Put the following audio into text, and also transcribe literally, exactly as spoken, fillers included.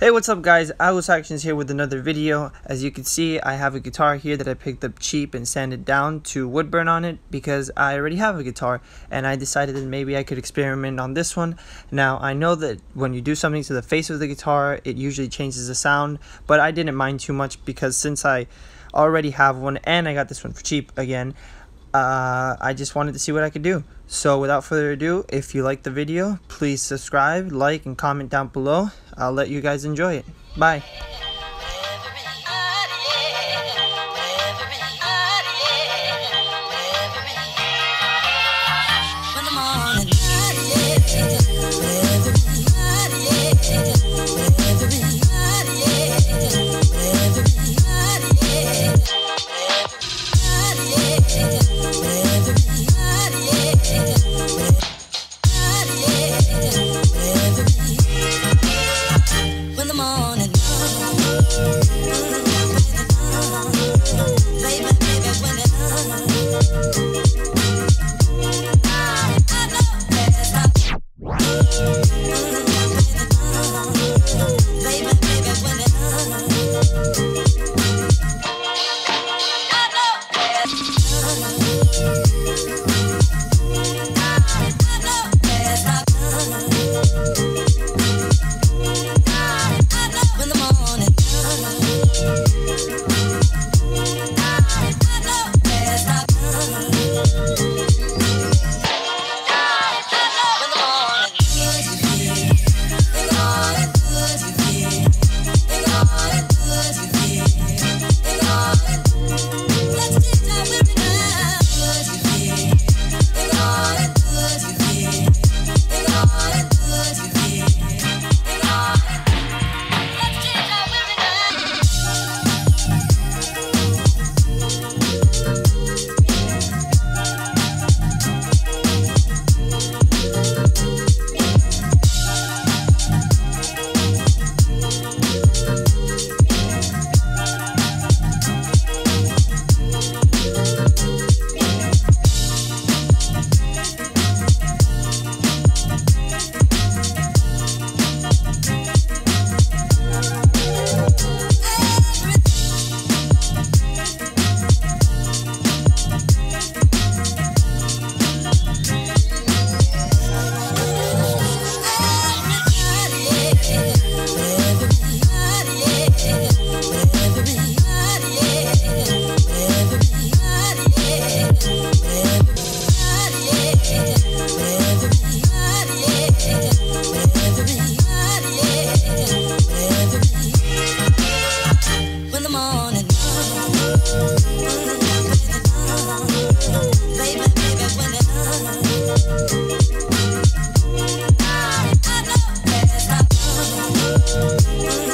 Hey, what's up guys, Agus Actions here with another video. As you can see, I have a guitar here that I picked up cheap and sanded down to wood burn on it because I already have a guitar and I decided that maybe I could experiment on this one. Now I know that when you do something to the face of the guitar it usually changes the sound, but I didn't mind too much because since I already have one and I got this one for cheap again, uh, I just wanted to see what I could do. So without further ado, if you like the video, please subscribe, like, and comment down below. I'll let you guys enjoy it. Bye. We'll be right back.